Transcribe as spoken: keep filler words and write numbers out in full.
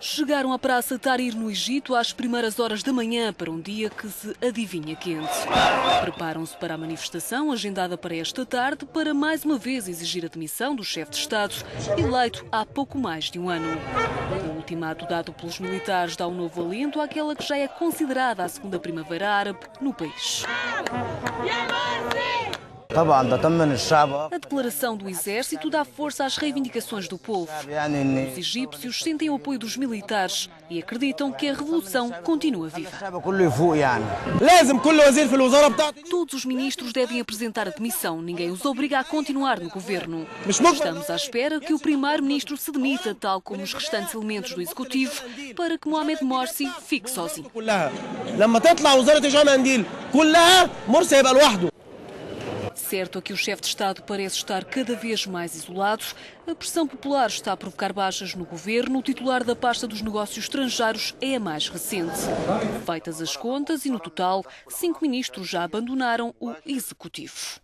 chegaram à Praça Tahrir no Egito às primeiras horas da manhã para um dia que se adivinha quente. Preparam-se para a manifestação agendada para esta tarde para mais uma vez exigir a demissão do chefe de Estado, eleito há pouco mais de um ano. O ultimato dado pelos militares dá um novo alento àquela que já é considerada a segunda primavera árabe no país. A declaração do exército dá força às reivindicações do povo. Os egípcios sentem o apoio dos militares e acreditam que a revolução continua viva. Todos os ministros devem apresentar a demissão. Ninguém os obriga a continuar no governo. Estamos à espera que o primeiro-ministro se demita, tal como os restantes elementos do executivo, para que Mohamed Morsi fique sozinho. Certo é que o chefe de Estado parece estar cada vez mais isolado. A pressão popular está a provocar baixas no governo. O titular da pasta dos negócios estrangeiros é a mais recente. Feitas as contas e, no total, cinco ministros já abandonaram o executivo.